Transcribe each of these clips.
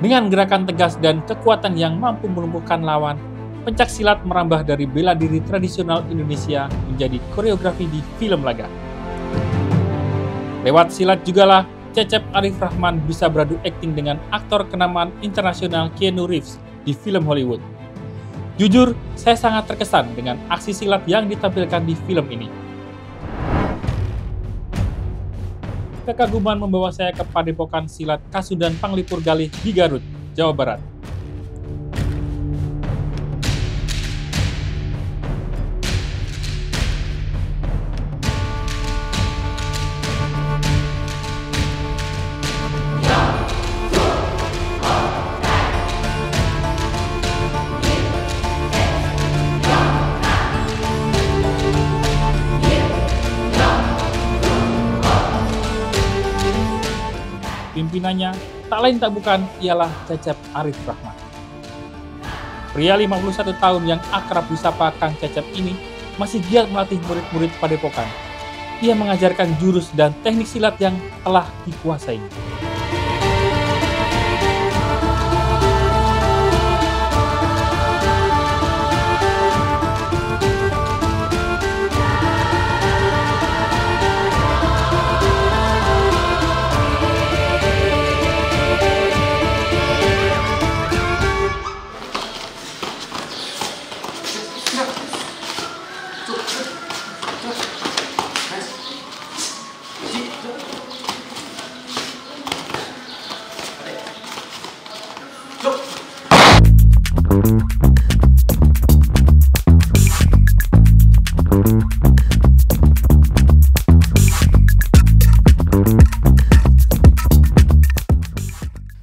Dengan gerakan tegas dan kekuatan yang mampu melumpuhkan lawan, pencak silat merambah dari bela diri tradisional Indonesia menjadi koreografi di film laga. Lewat silat jugalah Cecep Arif Rahman bisa beradu akting dengan aktor kenamaan internasional Keanu Reeves di film Hollywood. Jujur, saya sangat terkesan dengan aksi silat yang ditampilkan di film ini. Kekaguman membawa saya ke Padepokan Silat Kasudan Panglipur Galih di Garut, Jawa Barat. Pimpinannya, tak lain tak bukan, ialah Cecep Arif Rahman. Pria 51 tahun yang akrab disapa Kang Cecep ini masih giat melatih murid-murid padepokan. Ia mengajarkan jurus dan teknik silat yang telah dikuasai.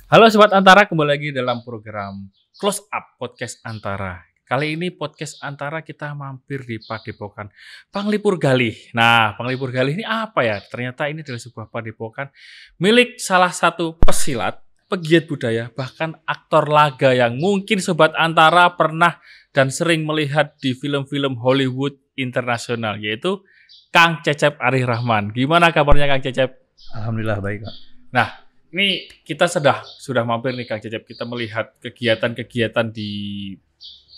Halo Sobat Antara, kembali lagi dalam program Close Up Podcast Antara. Kali ini Podcast Antara kita mampir di Padepokan Panglipur Galih. Nah, Panglipur Galih ini apa ya? Ternyata ini adalah sebuah padepokan milik salah satu pesilat, pegiat budaya, bahkan aktor laga yang mungkin Sobat Antara pernah dan sering melihat di film-film Hollywood internasional, yaitu Kang Cecep Arif Rahman. Gimana kabarnya Kang Cecep? Alhamdulillah baik, Pak. Nah, ini kita sudah mampir nih Kang Cecep, kita melihat kegiatan-kegiatan di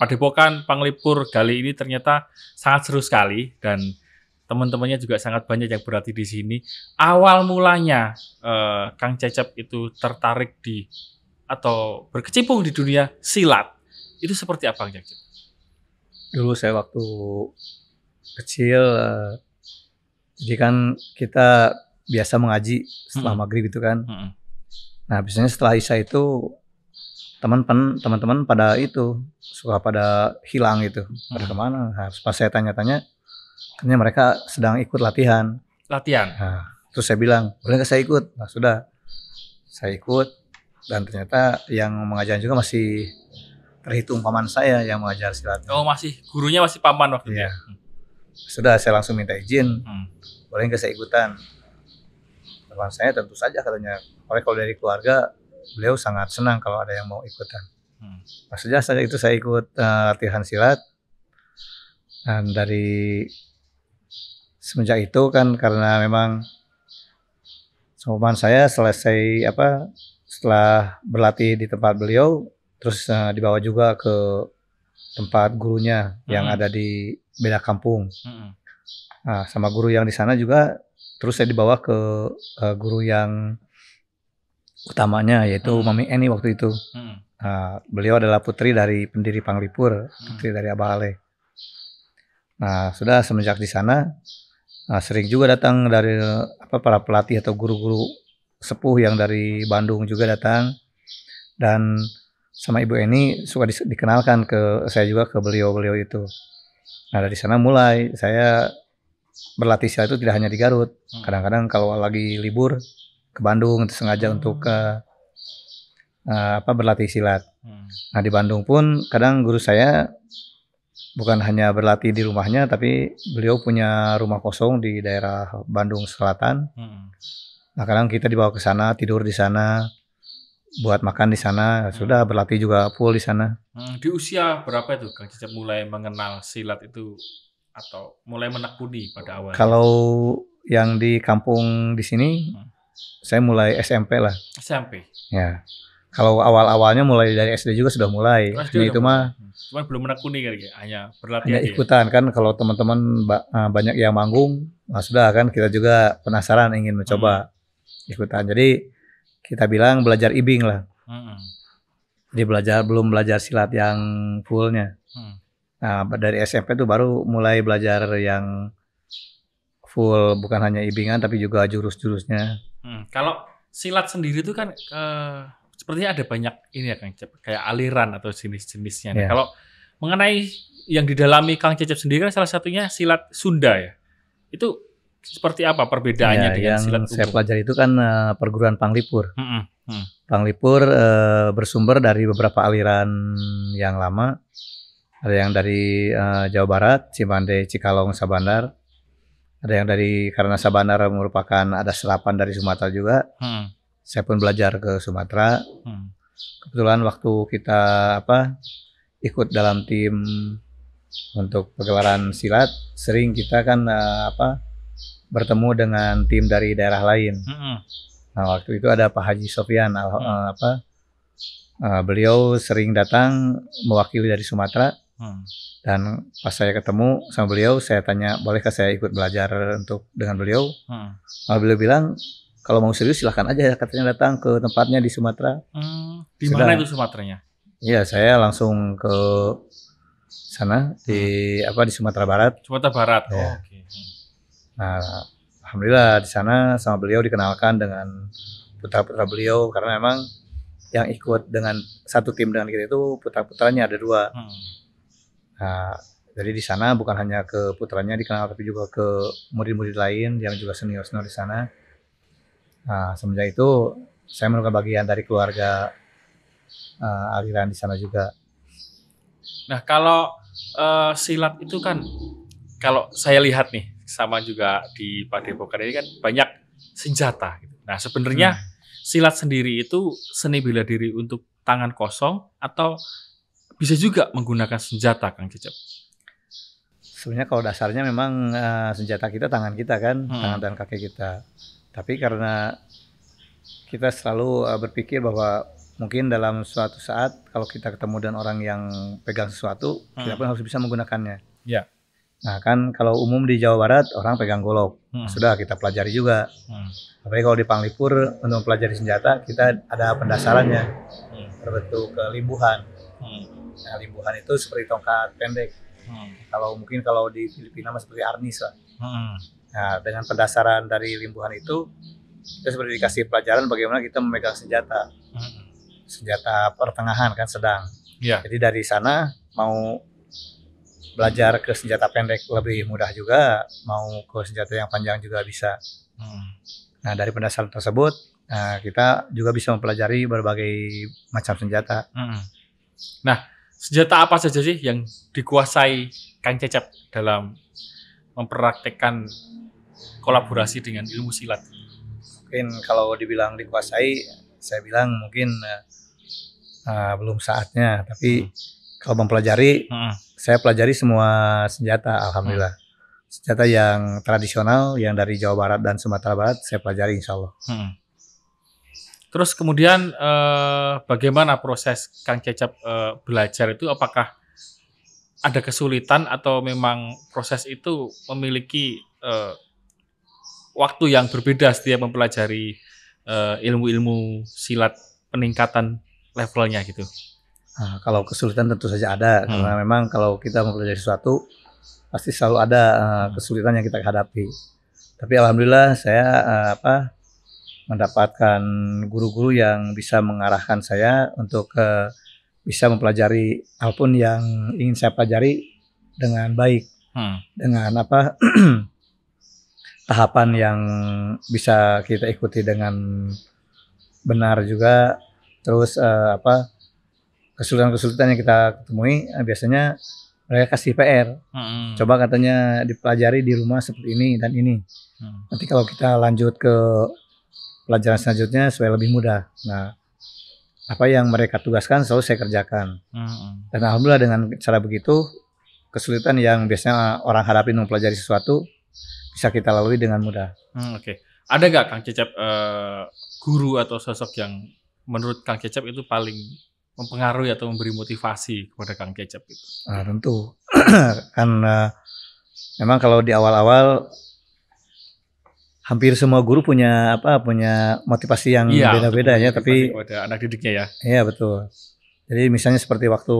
Padepokan Panglipur Galih ini ternyata sangat seru sekali dan teman-temannya juga sangat banyak yang berlatih di sini. Awal mulanya Kang Cecep itu tertarik di atau berkecimpung di dunia silat itu seperti apa Kang Cecep? Dulu saya waktu kecil, jadi kan kita biasa mengaji setelah maghrib gitu kan. Nah, biasanya setelah Isya itu teman-teman pada itu suka pada hilang gitu, pada kemana. Nah, pas saya tanya-tanya, ternyata mereka sedang ikut latihan. Nah, terus saya bilang, boleh nggak saya ikut? Nah, sudah, saya ikut. Dan ternyata yang mengajar juga masih terhitung paman saya yang mengajar silat. Oh, masih gurunya masih paman waktu itu. Iya. Sudah, saya langsung minta izin, boleh nggak saya ikutan? Paman saya tentu saja katanya, oleh kalau dari keluarga beliau sangat senang kalau ada yang mau ikutan. Maksudnya saja itu saya ikut latihan silat. Dan dari semenjak itu kan karena memang teman saya selesai setelah berlatih di tempat beliau, terus dibawa juga ke tempat gurunya yang ada di beda kampung. Nah, sama guru yang di sana juga, terus saya dibawa ke guru yang utamanya yaitu Mami Enny waktu itu. Beliau adalah putri dari pendiri Panglipur, putri dari Abah Ale. Nah, sudah semenjak di sana sering juga datang dari para pelatih atau guru-guru sepuh yang dari Bandung juga datang, dan sama Ibu Enny suka dikenalkan ke saya juga ke beliau-beliau itu. Nah, dari sana mulai saya berlatih silat itu tidak hanya di Garut. Kadang-kadang kalau lagi libur ke Bandung sengaja untuk berlatih silat. Nah, di Bandung pun kadang guru saya bukan hanya berlatih di rumahnya, tapi beliau punya rumah kosong di daerah Bandung Selatan. Nah, kadang kita dibawa ke sana, tidur di sana, buat makan di sana, sudah berlatih juga full di sana. Di usia berapa itu Kang Cecep mulai mengenal silat itu? Atau mulai menekuni pada awalnya? Kalau yang di kampung di sini, saya mulai SMP lah. SMP? Ya. Kalau awal-awalnya mulai dari SD juga sudah mulai. Ini itu mah cuma belum menekuni kali ya, hanya berlatih aja. Ikutan kan kalau teman-teman banyak yang manggung, nah sudah kan kita juga penasaran ingin mencoba ikutan. Jadi kita bilang belajar ibing lah. Jadi belum belajar silat yang fullnya. Nah, dari SMP tuh baru mulai belajar yang full, bukan hanya ibingan tapi juga jurus-jurusnya. Kalau silat sendiri itu kan sepertinya ada banyak ini ya Kang Cecep, kayak aliran atau jenis-jenisnya. Nah, kalau mengenai yang didalami Kang Cecep sendiri kan salah satunya silat Sunda ya. Itu seperti apa perbedaannya dengan silat umum? Yang saya pelajari itu kan perguruan Panglipur. Panglipur bersumber dari beberapa aliran yang lama. Ada yang dari Jawa Barat, Cimande, Cikalong, Sabandar. Ada yang dari, karena Sabandar merupakan ada serapan dari Sumatera juga. Saya pun belajar ke Sumatera. Kebetulan waktu kita ikut dalam tim untuk pegelaran silat, sering kita kan bertemu dengan tim dari daerah lain. Nah, waktu itu ada Pak Haji Syofyan, beliau sering datang mewakili dari Sumatera. Dan pas saya ketemu sama beliau, saya tanya bolehkah saya ikut belajar untuk dengan beliau. Beliau bilang kalau mau serius silahkan aja, katanya datang ke tempatnya di Sumatera. Di mana itu Sumateranya? Iya, saya langsung ke sana di di Sumatera Barat. Sumatera Barat. Ya. Oh, okay. Nah, alhamdulillah di sana sama beliau dikenalkan dengan putra-putra beliau, karena memang yang ikut dengan satu tim dengan kita itu putra-putranya ada dua. Nah, jadi di sana bukan hanya ke putranya dikenal, tapi juga ke murid-murid lain yang juga senior-senior di sana. Nah, semenjak itu saya merupakan bagian dari keluarga aliran di sana juga. Nah, kalau silat itu kan kalau saya lihat nih sama juga di Padepokan ini kan banyak senjata. Nah, sebenarnya silat sendiri itu seni bela diri untuk tangan kosong atau bisa juga menggunakan senjata, Kang Cecep? Sebenarnya kalau dasarnya memang senjata kita tangan kita kan, tangan dan kaki kita. Tapi karena kita selalu berpikir bahwa mungkin dalam suatu saat kalau kita ketemu dengan orang yang pegang sesuatu, kita pun harus bisa menggunakannya. Ya. Nah kan kalau umum di Jawa Barat orang pegang golok, sudah kita pelajari juga. Tapi kalau di Panglipur untuk pelajari senjata kita ada pendasarannya, berbentuk limbuhan. Nah, limbuhan itu seperti tongkat pendek. Kalau mungkin kalau di Filipina seperti arnis lah. Nah, dengan pendasaran dari limbuhan itu, kita seperti dikasih pelajaran bagaimana kita memegang senjata, senjata pertengahan kan sedang. Jadi dari sana mau belajar ke senjata pendek lebih mudah juga, mau ke senjata yang panjang juga bisa. Nah, dari pendasaran tersebut, kita juga bisa mempelajari berbagai macam senjata. Nah, senjata apa saja sih yang dikuasai Kang Cecep dalam mempraktekkan kolaborasi dengan ilmu silat? Mungkin kalau dibilang dikuasai, saya bilang mungkin belum saatnya. Tapi kalau mempelajari, saya pelajari semua senjata, alhamdulillah. Senjata yang tradisional, yang dari Jawa Barat dan Sumatera Barat, saya pelajari insya Allah. Terus kemudian bagaimana proses Kang Cecep belajar itu? Apakah ada kesulitan atau memang proses itu memiliki waktu yang berbeda setiap mempelajari ilmu-ilmu silat peningkatan levelnya gitu? Nah, kalau kesulitan tentu saja ada, karena memang kalau kita mempelajari sesuatu pasti selalu ada kesulitan yang kita hadapi. Tapi alhamdulillah saya mendapatkan guru-guru yang bisa mengarahkan saya untuk bisa mempelajari apapun yang ingin saya pelajari dengan baik, dengan tahapan yang bisa kita ikuti dengan benar juga. Terus kesulitan-kesulitan yang kita ketemui biasanya mereka kasih PR, coba katanya dipelajari di rumah seperti ini dan ini, nanti kalau kita lanjut ke pelajaran selanjutnya supaya lebih mudah. Nah, apa yang mereka tugaskan selalu saya kerjakan. Dan alhamdulillah dengan cara begitu, kesulitan yang biasanya orang hadapi mempelajari sesuatu bisa kita lalui dengan mudah. Oke. Ada nggak Kang Cecep guru atau sosok yang menurut Kang Cecep itu paling mempengaruhi atau memberi motivasi kepada Kang Cecep itu? Nah, tentu karena memang kalau di awal-awal hampir semua guru punya punya motivasi yang beda-beda ya, tapi kepada anak didiknya ya. Iya betul. Jadi misalnya seperti waktu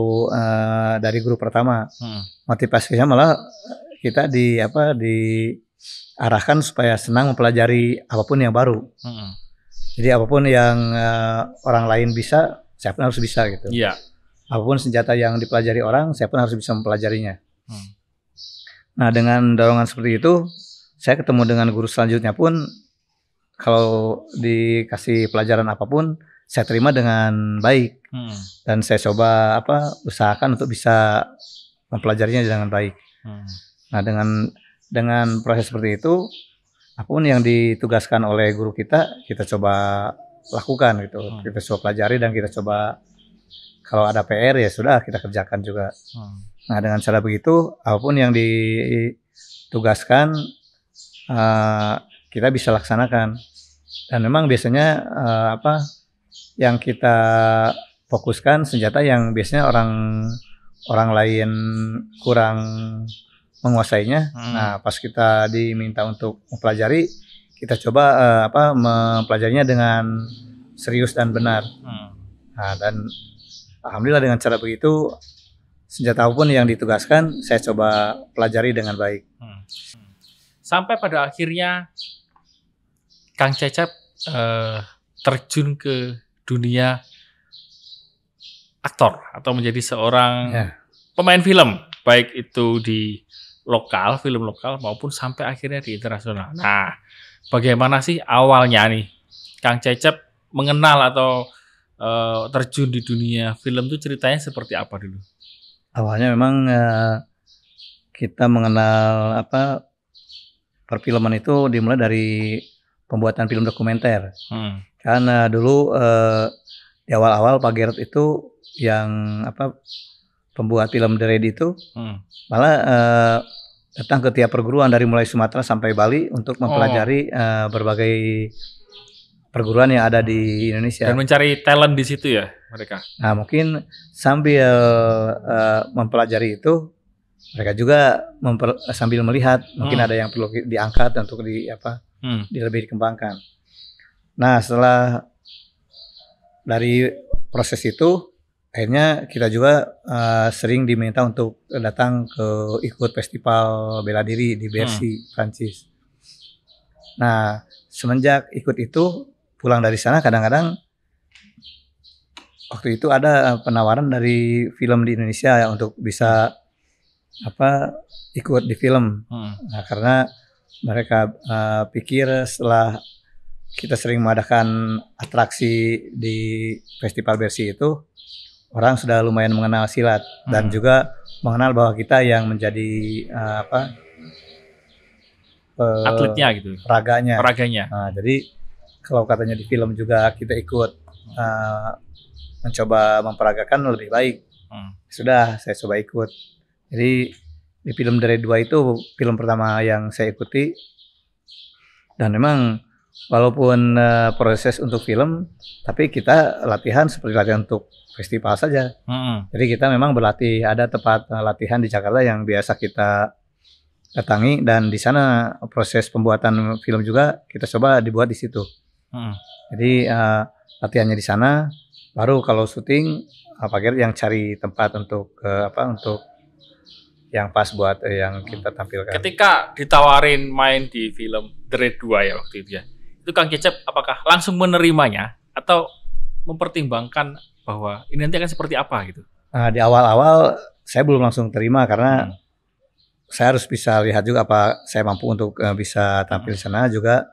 dari guru pertama, motivasinya malah kita diarahkan supaya senang mempelajari apapun yang baru. Jadi apapun yang orang lain bisa, saya pun harus bisa gitu. Iya. Apapun senjata yang dipelajari orang, saya pun harus bisa mempelajarinya. Nah dengan dorongan seperti itu, saya ketemu dengan guru selanjutnya pun, kalau dikasih pelajaran apapun, saya terima dengan baik. Dan saya coba usahakan untuk bisa mempelajarinya dengan baik. Nah dengan proses seperti itu, apapun yang ditugaskan oleh guru kita, kita coba lakukan gitu. Kita coba pelajari dan kita coba, kalau ada PR ya sudah kita kerjakan juga. Nah dengan cara begitu, apapun yang ditugaskan, kita bisa laksanakan. Dan memang biasanya yang kita fokuskan senjata yang biasanya orang lain kurang menguasainya. Nah pas kita diminta untuk mempelajari, kita coba mempelajarinya dengan serius dan benar. Nah dan alhamdulillah dengan cara begitu, senjata apapun yang ditugaskan saya coba pelajari dengan baik. Sampai pada akhirnya Kang Cecep terjun ke dunia aktor atau menjadi seorang pemain film, baik itu di lokal, film lokal maupun sampai akhirnya di internasional. Nah, bagaimana sih awalnya nih Kang Cecep mengenal atau terjun di dunia film itu ceritanya seperti apa dulu? Awalnya memang kita mengenal perfilman itu dimulai dari pembuatan film dokumenter. Karena dulu di awal-awal Pak Gerd itu yang pembuat film The Ready itu malah datang ke tiap perguruan dari mulai Sumatera sampai Bali untuk mempelajari berbagai perguruan yang ada di Indonesia. Dan mencari talent di situ ya mereka. Nah mungkin sambil mempelajari itu, mereka juga sambil melihat mungkin ada yang perlu diangkat untuk lebih dikembangkan. Nah setelah dari proses itu, akhirnya kita juga sering diminta untuk datang ke ikut festival bela diri di Bercy, Prancis. Nah semenjak ikut itu, pulang dari sana kadang-kadang waktu itu ada penawaran dari film di Indonesia ya, untuk bisa ikut di film. Nah, karena mereka pikir setelah kita sering mengadakan atraksi di festival Bercy itu, orang sudah lumayan mengenal silat dan juga mengenal bahwa kita yang menjadi atletnya gitu, raganya. Nah, jadi kalau katanya di film juga kita ikut mencoba memperagakan lebih baik. Sudah saya coba ikut. Jadi di film The Red 2 itu film pertama yang saya ikuti, dan memang walaupun proses untuk film, tapi kita latihan seperti latihan untuk festival saja. Jadi kita memang berlatih, ada tempat latihan di Jakarta yang biasa kita datangi, dan di sana proses pembuatan film juga kita coba dibuat di situ. Jadi latihannya di sana, baru kalau syuting Pak Gerd yang cari tempat untuk yang pas buat yang kita tampilkan. Ketika ditawarin main di film The Red 2 ya waktu itu ya, itu Kang Cecep apakah langsung menerimanya atau mempertimbangkan bahwa ini nanti akan seperti apa gitu? Nah, di awal-awal saya belum langsung terima karena saya harus bisa lihat juga saya mampu untuk bisa tampil di sana, juga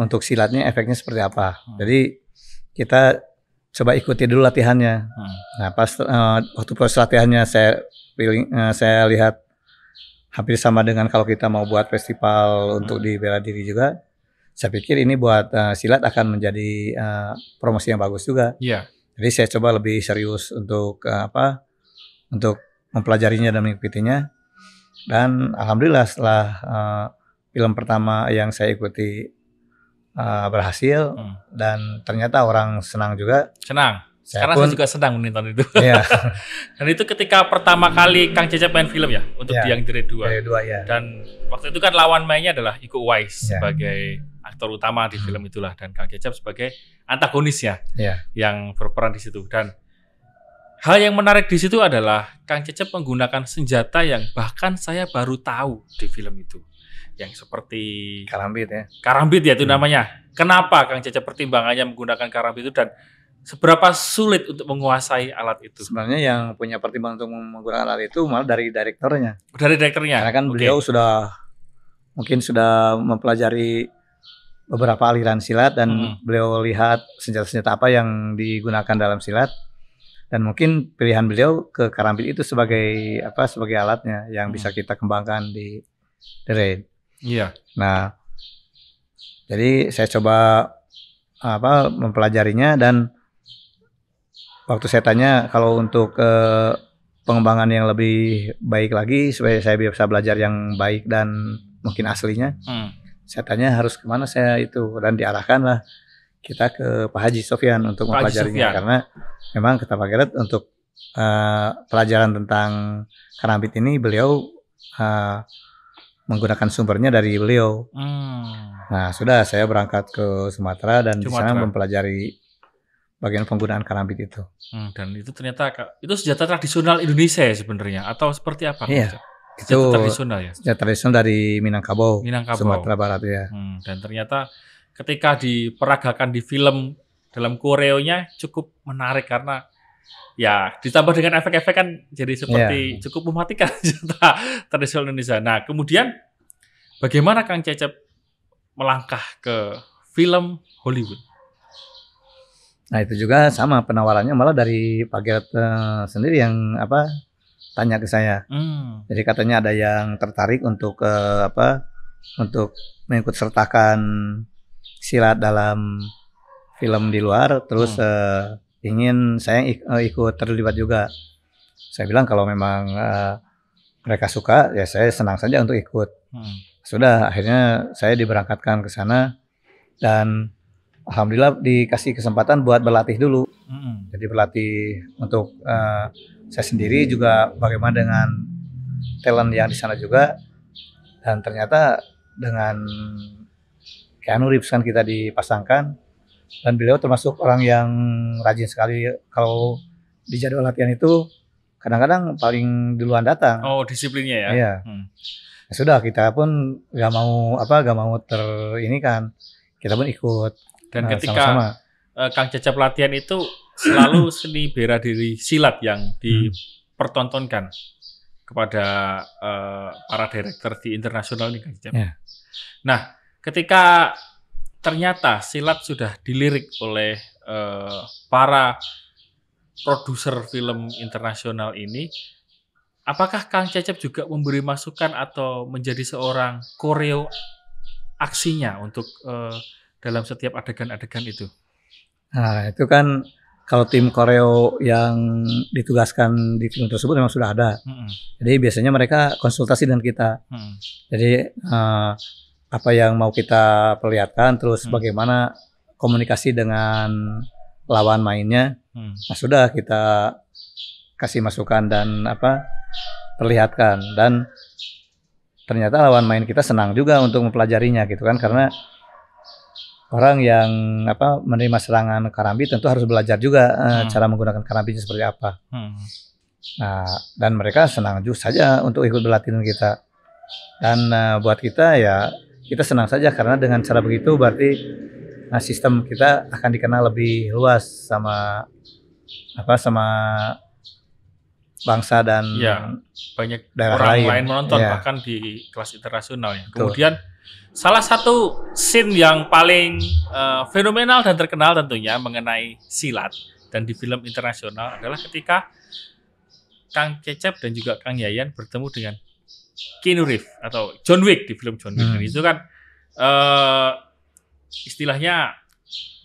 untuk silatnya efeknya seperti apa. Jadi kita coba ikuti dulu latihannya. Nah pas waktu proses latihannya saya lihat hampir sama dengan kalau kita mau buat festival untuk di bela diri juga. Saya pikir ini buat silat akan menjadi promosi yang bagus juga. Jadi saya coba lebih serius untuk untuk mempelajarinya dan mengikutinya. Dan alhamdulillah setelah film pertama yang saya ikuti berhasil dan ternyata orang senang juga. Senang. Karena saya juga senang menonton itu. Iya. Dan itu ketika pertama kali Kang Cecep main film ya untuk yang The Red 2. Ya. Dan waktu itu kan lawan mainnya adalah Iko Uwais sebagai aktor utama di film itulah dan Kang Cecep sebagai antagonisnya yang berperan di situ. Dan hal yang menarik di situ adalah Kang Cecep menggunakan senjata yang bahkan saya baru tahu di film itu. Yang seperti karambit ya. Karambit ya itu namanya. Kenapa Kang Cecep pertimbangannya menggunakan karambit itu dan seberapa sulit untuk menguasai alat itu? Sebenarnya yang punya pertimbangan untuk menggunakan alat itu malah dari direkturnya. Dari direkturnya? Karena kan beliau sudah mungkin sudah mempelajari beberapa aliran silat dan beliau lihat senjata-senjata apa yang digunakan dalam silat dan mungkin pilihan beliau ke karambit itu sebagai apa sebagai alatnya yang bisa kita kembangkan di The Red. Iya. Nah, jadi saya coba apa mempelajarinya dan waktu saya tanya kalau untuk pengembangan yang lebih baik lagi supaya saya bisa belajar yang baik dan mungkin aslinya, saya tanya harus kemana saya itu dan diarahkanlah kita ke Pak Haji Syofyan untuk mempelajarinya karena memang kata Pak Gerd untuk pelajaran tentang karambit ini beliau menggunakan sumbernya dari beliau. Nah sudah saya berangkat ke Sumatera dan di sana mempelajari bagian penggunaan karambit itu. Dan itu ternyata itu senjata tradisional Indonesia ya sebenarnya atau seperti apa? Iya, itu tradisional ya. Senjata tradisional dari Minangkabau, Sumatera Barat ya. Dan ternyata ketika diperagakan di film dalam koreonya cukup menarik karena ya ditambah dengan efek-efek kan jadi seperti cukup mematikan senjata tradisional Indonesia. Nah kemudian bagaimana Kang Cecep melangkah ke film Hollywood? Nah itu juga sama penawarannya malah dari Pak Gerd sendiri yang apa tanya ke saya. Jadi katanya ada yang tertarik untuk apa untuk mengikut sertakan silat dalam film di luar. Terus ingin saya ikut terlibat juga. Saya bilang kalau memang mereka suka ya saya senang saja untuk ikut. Sudah akhirnya saya diberangkatkan ke sana dan alhamdulillah dikasih kesempatan buat berlatih dulu. Jadi berlatih untuk saya sendiri juga bagaimana dengan talent yang di sana juga. Dan ternyata dengan Keanu Reeves kan kita dipasangkan dan beliau termasuk orang yang rajin sekali kalau di jadwal latihan itu kadang-kadang paling duluan datang. Oh disiplinnya ya. Iya. Nah, sudah kita pun gak mau apa gak mau ini kan kita pun ikut. Dan ketika Kang Cecep latihan itu selalu seni bela diri silat yang dipertontonkan kepada para direktur di internasional nih Kang Cecep. Nah, ketika ternyata silat sudah dilirik oleh para produser film internasional ini, apakah Kang Cecep juga memberi masukan atau menjadi seorang koreo aksinya untuk dalam setiap adegan-adegan itu? Nah itu kan kalau tim koreo yang ditugaskan di film tersebut memang sudah ada. Jadi biasanya mereka konsultasi dengan kita. Jadi apa yang mau kita perlihatkan terus bagaimana komunikasi dengan lawan mainnya. Nah sudah kita kasih masukan dan apa perlihatkan dan ternyata lawan main kita senang juga untuk mempelajarinya gitu kan karena orang yang apa menerima serangan karambit tentu harus belajar juga cara menggunakan karambitnya seperti apa. Nah, dan mereka senang juga saja untuk ikut berlatih dengan kita. Dan buat kita ya kita senang saja karena dengan cara begitu berarti sistem kita akan dikenal lebih luas sama apa sama bangsa dan banyak daerah lain menonton bahkan di kelas internasional ya. Kemudian salah satu scene yang paling fenomenal dan terkenal tentunya mengenai silat dan di film internasional adalah ketika Kang Cecep dan juga Kang Yayan bertemu dengan Keanu Reeves atau John Wick di film John Wick. Itu kan istilahnya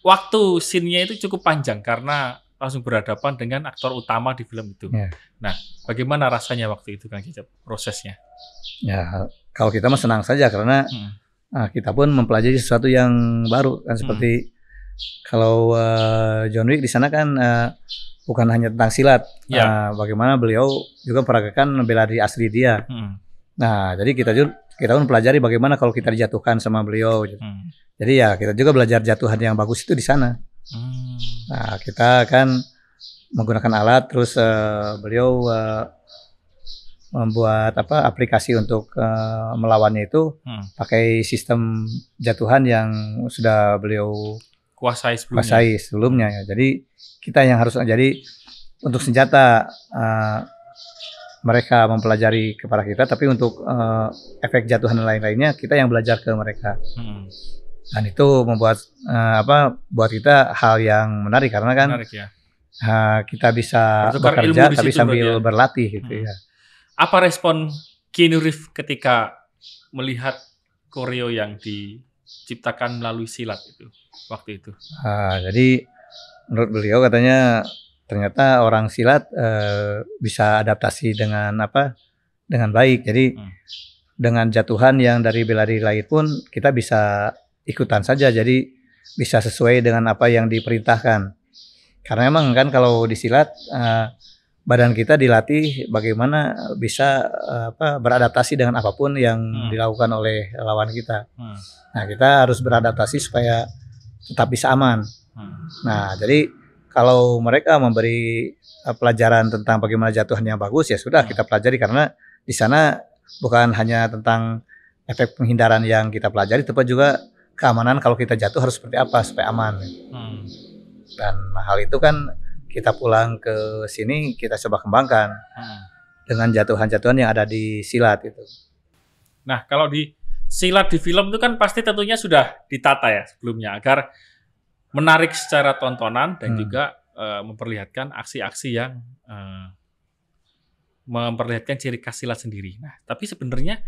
waktu scene-nya itu cukup panjang karena langsung berhadapan dengan aktor utama di film itu. Nah, bagaimana rasanya waktu itu Kang Cecep prosesnya? Ya, kalau kita mah senang saja karena Nah, kita pun mempelajari sesuatu yang baru kan, seperti kalau John Wick di sana kan bukan hanya tentang silat, bagaimana beliau juga peragakan bela diri asli dia. Nah, jadi kita pun pelajari bagaimana kalau kita dijatuhkan sama beliau. Jadi ya kita juga belajar jatuhan yang bagus itu di sana. Nah, kita kan menggunakan alat, terus beliau membuat apa aplikasi untuk melawannya itu pakai sistem jatuhan yang sudah beliau kuasai sebelumnya ya. Jadi kita yang harus, jadi untuk senjata mereka mempelajari kepada kita, tapi untuk efek jatuhan lain-lainnya kita yang belajar ke mereka. Dan itu membuat buat kita hal yang menarik, karena kan menarik, ya. Kita bisa bekerja tapi sambil berlatih gitu ya. Apa respon Keanu Reeves ketika melihat koreo yang diciptakan melalui silat itu waktu itu? Jadi menurut beliau katanya ternyata orang silat bisa adaptasi dengan dengan baik. Jadi dengan jatuhan yang dari bela diri lain pun kita bisa ikutan saja. Jadi bisa sesuai dengan apa yang diperintahkan. Karena emang kan kalau di silat badan kita dilatih bagaimana bisa beradaptasi dengan apapun yang dilakukan oleh lawan kita. Nah, kita harus beradaptasi supaya tetap bisa aman. Nah, jadi kalau mereka memberi pelajaran tentang bagaimana jatuhannya bagus, ya sudah kita pelajari, karena di sana bukan hanya tentang efek penghindaran yang kita pelajari, tapi juga keamanan kalau kita jatuh harus seperti apa supaya aman. Dan hal itu kan kita pulang ke sini kita coba kembangkan dengan jatuhan-jatuhan yang ada di silat itu. Nah, kalau di silat di film itu kan pasti tentunya sudah ditata ya sebelumnya agar menarik secara tontonan dan juga memperlihatkan aksi-aksi yang memperlihatkan ciri khas silat sendiri. Nah, tapi sebenarnya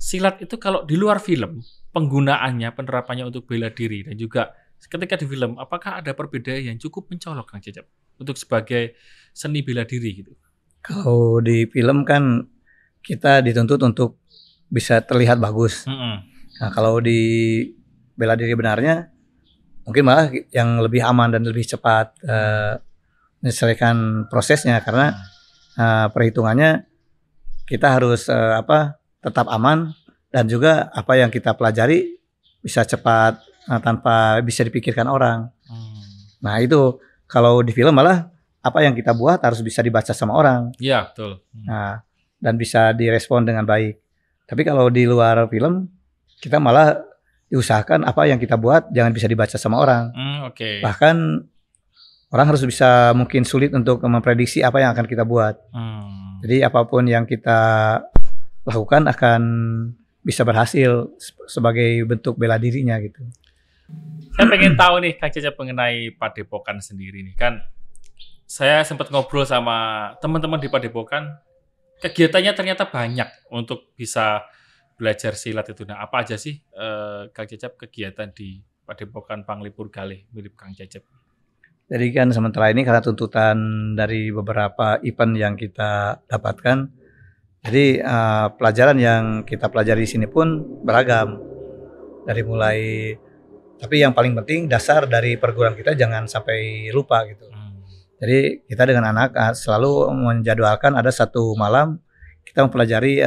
silat itu kalau di luar film penggunaannya, penerapannya untuk bela diri dan juga ketika di film, apakah ada perbedaan yang cukup mencolok, Kang Cecep? Untuk sebagai seni bela diri gitu. Kalau di film kan kita dituntut untuk bisa terlihat bagus. Nah, kalau di bela diri benarnya mungkin malah yang lebih aman dan lebih cepat menyelesaikan prosesnya, karena perhitungannya kita harus tetap aman dan juga apa yang kita pelajari bisa cepat tanpa bisa dipikirkan orang. Nah, itu kalau di film malah apa yang kita buat harus bisa dibaca sama orang. Iya, betul. Nah, dan bisa direspon dengan baik. Tapi kalau di luar film kita malah diusahakan apa yang kita buat jangan bisa dibaca sama orang. Bahkan orang harus bisa mungkin sulit untuk memprediksi apa yang akan kita buat. Jadi apapun yang kita lakukan akan bisa berhasil sebagai bentuk bela dirinya gitu. Saya pengen tahu nih Kang Cecep mengenai Padepokan sendiri nih kan. Saya sempat ngobrol sama teman-teman di Padepokan, kegiatannya ternyata banyak untuk bisa belajar silat itu. Nah, apa aja sih Kang Cecep kegiatan di Padepokan Panglipur Galih mirip Kang Cecep? Jadi kan sementara ini karena tuntutan dari beberapa event yang kita dapatkan, jadi pelajaran yang kita pelajari di sini pun beragam. Dari mulai, tapi yang paling penting dasar dari perguruan kita jangan sampai lupa gitu. Jadi kita dengan anak selalu menjadwalkan ada satu malam kita mempelajari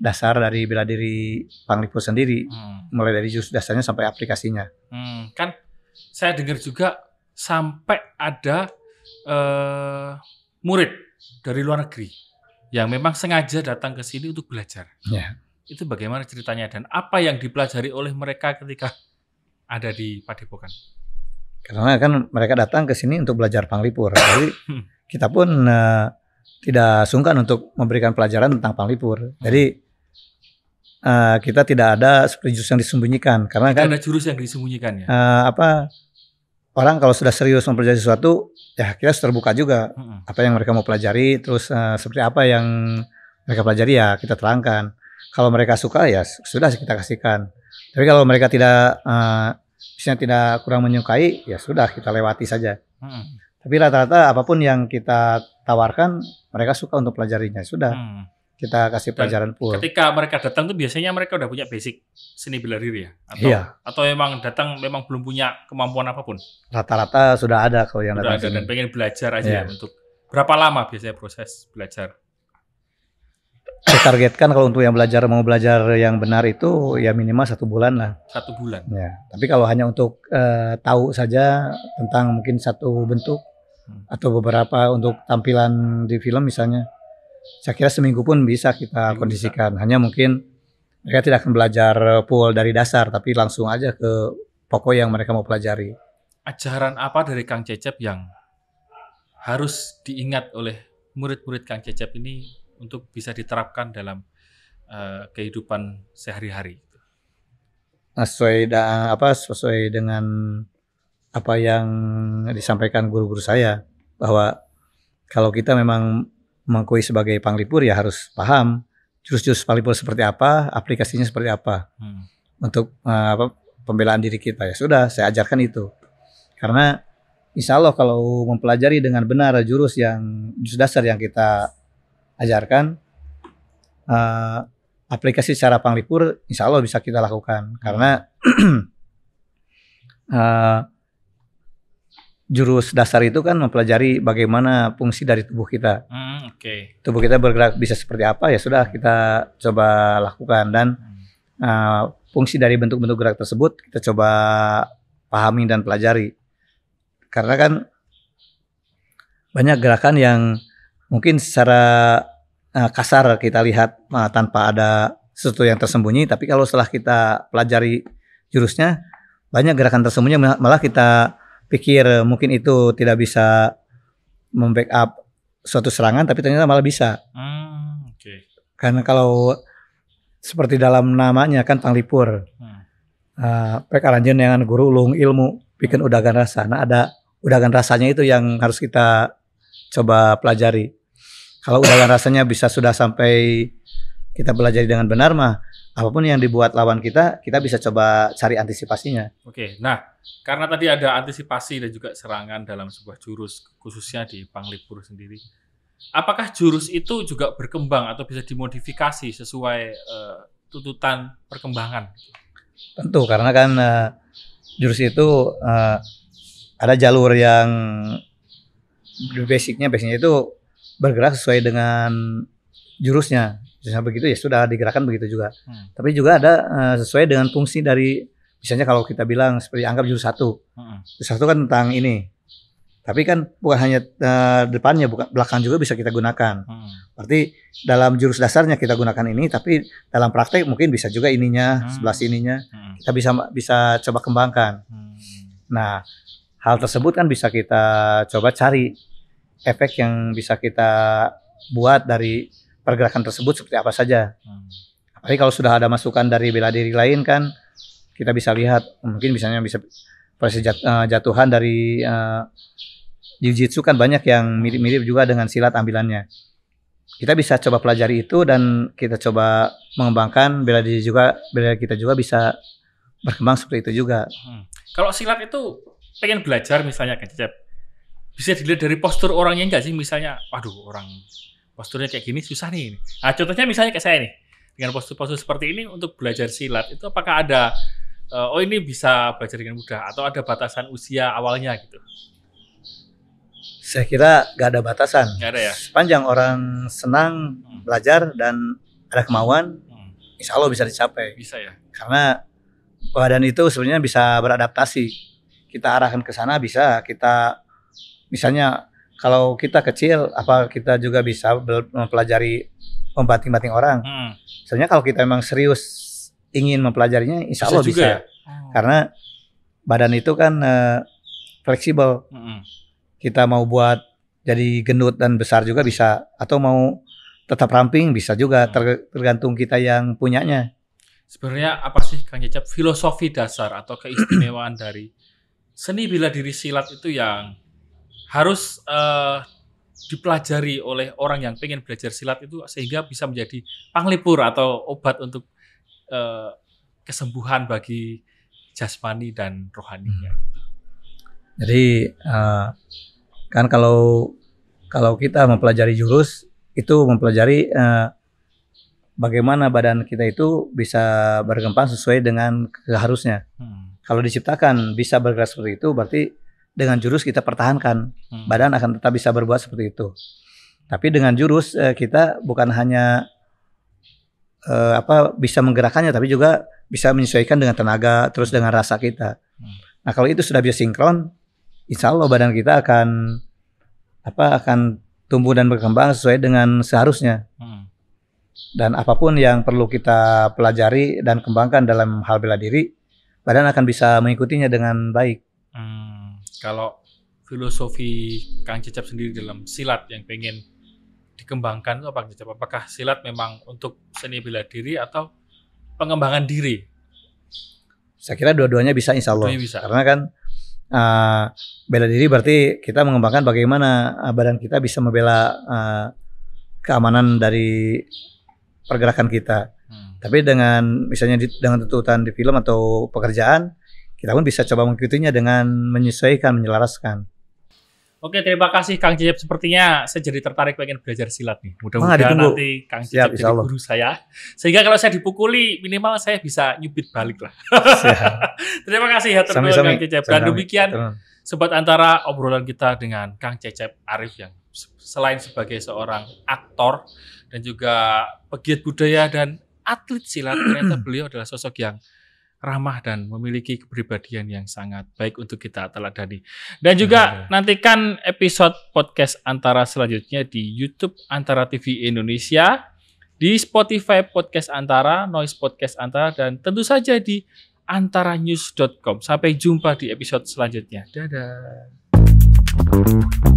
dasar dari bela diri Panglipur sendiri, mulai dari jurus dasarnya sampai aplikasinya. Kan saya dengar juga sampai ada murid dari luar negeri yang memang sengaja datang ke sini untuk belajar. Itu bagaimana ceritanya dan apa yang dipelajari oleh mereka ketika ada di Padepokan? Karena kan mereka datang ke sini untuk belajar Panglipur. Jadi kita pun tidak sungkan untuk memberikan pelajaran tentang Panglipur. Jadi kita tidak ada seperti jurus yang disembunyikan. Karena kan ada jurus yang disembunyikan ya. Orang kalau sudah serius mempelajari sesuatu, ya kita harus terbuka juga. Apa yang mereka mau pelajari, terus seperti apa yang mereka pelajari ya kita terangkan. Kalau mereka suka ya sudah kita kasihkan. Tapi kalau mereka tidak, misalnya tidak kurang menyukai, ya sudah kita lewati saja. Tapi rata-rata apapun yang kita tawarkan, mereka suka untuk pelajarinya, sudah. kita kasih pelajaran full. Ketika mereka datang tuh biasanya mereka udah punya basic seni bela diri ya? Atau, iya. Atau memang datang memang belum punya kemampuan apapun? Rata-rata sudah ada kalau yang datang. Sudah ada sini. Dan pengen belajar aja ya. Untuk berapa lama biasanya proses belajar? Ditargetkan kalau untuk yang belajar mau belajar yang benar itu ya minimal 1 bulan lah. 1 bulan. Ya, tapi kalau hanya untuk tahu saja tentang mungkin satu bentuk atau beberapa untuk tampilan di film misalnya, saya kira seminggu pun bisa kita kondisikan. Hanya mungkin mereka tidak akan belajar full dari dasar, tapi langsung aja ke pokok yang mereka mau pelajari. Ajaran apa dari Kang Cecep yang harus diingat oleh murid-murid Kang Cecep ini? Untuk bisa diterapkan dalam kehidupan sehari-hari. Sesuai dengan apa yang disampaikan guru-guru saya, bahwa kalau kita memang mengakui sebagai Panglipur ya harus paham jurus-jurus Panglipur seperti apa, aplikasinya seperti apa untuk pembelaan diri kita. Ya sudah, saya ajarkan itu karena insya Allah kalau mempelajari dengan benar jurus dasar yang kita ajarkan, aplikasi secara Panglipur insya Allah bisa kita lakukan karena jurus dasar itu kan mempelajari bagaimana fungsi dari tubuh kita. Okay. Tubuh kita bergerak bisa seperti apa ya sudah kita coba lakukan dan fungsi dari bentuk-bentuk gerak tersebut kita coba pahami dan pelajari karena kan banyak gerakan yang mungkin secara kasar kita lihat tanpa ada sesuatu yang tersembunyi, tapi kalau setelah kita pelajari jurusnya, banyak gerakan tersembunyi malah kita pikir mungkin itu tidak bisa membackup suatu serangan, tapi ternyata malah bisa. Okay. Karena kalau seperti dalam namanya kan Panglipur, pek aranjen dengan guru luhung ilmu bikin udagan rasa. Nah ada udagan rasanya itu yang harus kita coba pelajari. Kalau udah rasanya bisa sudah sampai kita belajar dengan benar mah apapun yang dibuat lawan kita bisa coba cari antisipasinya. Oke, nah karena tadi ada antisipasi dan juga serangan dalam sebuah jurus khususnya di Panglipur sendiri. Apakah jurus itu juga berkembang atau bisa dimodifikasi sesuai tuntutan perkembangan? Tentu karena kan jurus itu ada jalur yang basicnya itu bergerak sesuai dengan jurusnya. Misalnya begitu ya sudah digerakkan begitu juga. Tapi juga ada sesuai dengan fungsi dari misalnya kalau kita bilang seperti anggap jurus 1. Jurus 1 kan tentang ini. Tapi kan bukan hanya depannya, bukan belakang juga bisa kita gunakan. Berarti dalam jurus dasarnya kita gunakan ini, tapi dalam praktek mungkin bisa juga ininya, sebelah sininya. Kita bisa coba kembangkan. Nah, hal tersebut kan bisa kita coba cari efek yang bisa kita buat dari pergerakan tersebut seperti apa saja. Apalagi kalau sudah ada masukan dari bela diri lain kan kita bisa lihat mungkin misalnya bisa proses jatuhan dari Jiu Jitsu kan banyak yang mirip-mirip juga dengan silat ambilannya. Kita bisa coba pelajari itu dan kita coba mengembangkan bela diri juga, bela diri kita juga bisa berkembang seperti itu juga. Kalau silat itu pengen belajar misalnya kan Cecep, bisa dilihat dari postur orangnya enggak sih? Misalnya, waduh orang posturnya kayak gini susah nih. Nah contohnya misalnya kayak saya nih, dengan postur-postur seperti ini untuk belajar silat itu apakah ada, oh ini bisa belajar dengan mudah atau ada batasan usia awalnya gitu? Saya kira nggak ada batasan. Nggak ada ya? Sepanjang orang senang belajar dan ada kemauan, insya Allah bisa dicapai. Bisa ya? Karena badan itu sebenarnya bisa beradaptasi. Kita arahkan ke sana bisa, kita misalnya kalau kita kecil, apa kita juga bisa mempelajari membanting-banting orang? Sebenarnya kalau kita memang serius ingin mempelajarinya, insya Allah bisa. Ya? Karena badan itu kan fleksibel. Kita mau buat jadi gendut dan besar juga bisa. Atau mau tetap ramping bisa juga, tergantung kita yang punyanya. Sebenarnya apa sih Kang Cecep filosofi dasar atau keistimewaan dari seni bela diri silat itu yang harus dipelajari oleh orang yang pengen belajar silat itu sehingga bisa menjadi Panglipur atau obat untuk kesembuhan bagi jasmani dan rohaninya. Jadi kan kalau kita mempelajari jurus itu mempelajari bagaimana badan kita itu bisa berkembang sesuai dengan keharusnya. Kalau diciptakan bisa bergerak seperti itu, berarti dengan jurus kita pertahankan, badan akan tetap bisa berbuat seperti itu. Tapi dengan jurus kita bukan hanya bisa menggerakkannya, tapi juga bisa menyesuaikan dengan tenaga, terus dengan rasa kita. Nah kalau itu sudah bisa sinkron, insya Allah badan kita akan tumbuh dan berkembang sesuai dengan seharusnya. Dan apapun yang perlu kita pelajari dan kembangkan dalam hal bela diri, badan akan bisa mengikutinya dengan baik. Kalau filosofi Kang Cecep sendiri dalam silat yang pengen dikembangkan itu apa, Cecep? Apakah silat memang untuk seni bela diri atau pengembangan diri? Saya kira dua-duanya bisa, insya Allah. Bisa. Karena kan bela diri berarti kita mengembangkan bagaimana badan kita bisa membela keamanan dari pergerakan kita. Tapi dengan misalnya dengan tuntutan di film atau pekerjaan, kita pun bisa coba mengikutinya dengan menyesuaikan, menyelaraskan. Oke, terima kasih Kang Cecep. Sepertinya saya jadi tertarik pengen belajar silat nih. Mudah-mudahan nanti Kang Cecep jadi guru saya, sehingga kalau saya dipukuli minimal saya bisa nyubit balik lah. Terima kasih ya Kang Cecep. Dan demikian sobat antara obrolan kita dengan Kang Cecep Arif yang selain sebagai seorang aktor dan juga pegiat budaya dan atlet silat, ternyata beliau adalah sosok yang ramah dan memiliki kepribadian yang sangat baik untuk kita teladani. Dan juga nantikan episode podcast Antara selanjutnya di YouTube Antara TV Indonesia, di Spotify Podcast Antara, Noise Podcast Antara, dan tentu saja di antaranews.com. Sampai jumpa di episode selanjutnya. Dadah.